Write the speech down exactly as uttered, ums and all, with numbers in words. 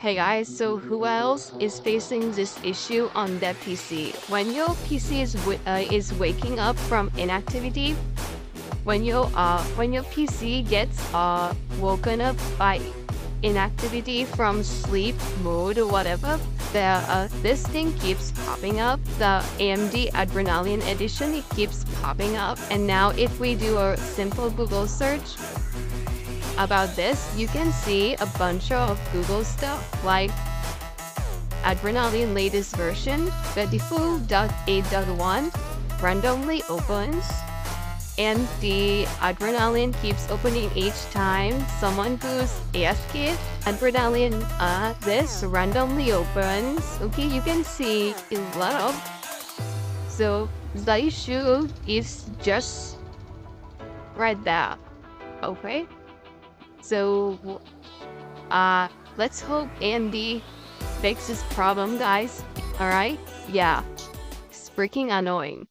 Hey guys, so who else is facing this issue on their P C? When your P C is uh, is waking up from inactivity, when your uh when your P C gets uh woken up by inactivity from sleep mode or whatever, there uh, this thing keeps popping up. The A M D Adrenalin Edition, it keeps popping up, and now if we do a simple Google search about this, you can see a bunch of Google stuff like Adrenalin latest version twenty-four point eight point one randomly opens, and the Adrenalin keeps opening each time someone goes A S C I I. Adrenalin uh, this randomly opens. Okay, you can see a lot of. So the issue is just right there. Okay. So, uh, let's hope A M D fixes this problem, guys. Alright? Yeah. It's freaking annoying.